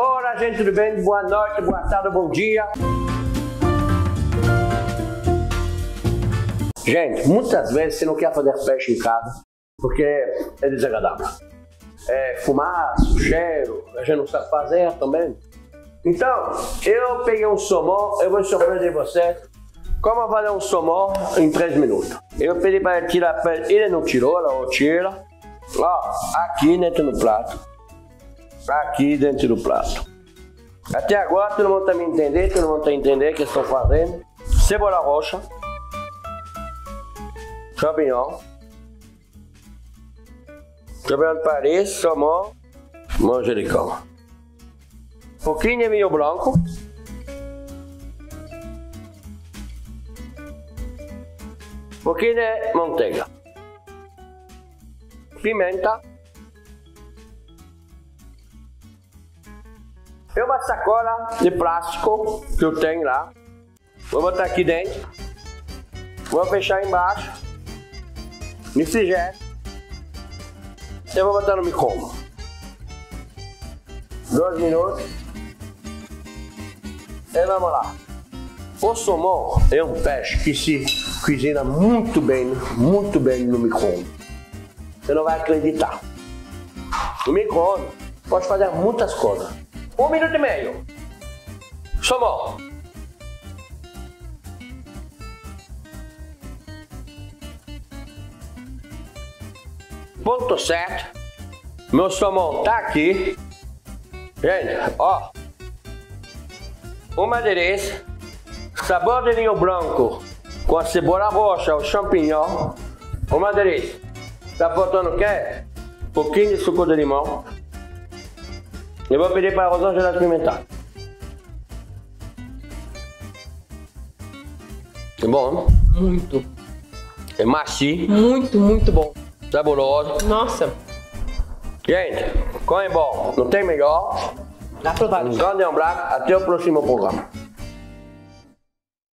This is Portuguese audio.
Ora, gente, tudo bem? Boa noite, boa tarde, bom dia. Gente, muitas vezes você não quer fazer peixe em casa porque é desagradável. É fumaça, cheiro, a gente não sabe fazer também. Então, eu peguei um somó, eu vou surpreender você. Como fazer um somó em 3 minutos? Eu pedi para ele tirar a pele, ele não tirou, ela não tira. Ó, aqui dentro do prato. Aqui dentro do prato. Até agora todo mundo está me entendendo, todo mundo está entendendo o que estou fazendo. Cebola roxa. Champignon. Champignon de Paris, somó, manjericão. Um pouquinho de vinho branco. Um pouquinho de manteiga. Pimenta. É uma sacola de plástico que eu tenho lá. Vou botar aqui dentro. Vou fechar embaixo. Refrigerar. Eu vou botar no micro-ondas. 2 minutos. E vamos lá. O salmão é um peixe que se cozinha muito bem no micro-ondas. Você não vai acreditar. No micro-ondas pode fazer muitas coisas. 1 minuto e meio. Salmão. Ponto certo. Meu salmão tá aqui. Gente, ó. Uma delícia. Sabor de vinho branco com a cebola roxa, o champignon. Uma delícia. Tá faltando o quê? Um pouquinho de suco de limão. Eu vou pedir para a Rosângela experimentar. É bom? Muito. É macio. Muito, muito bom. Saboroso. Nossa. Gente, como é bom, não tem melhor. Dá pra dar. Um grande abraço, até o próximo programa.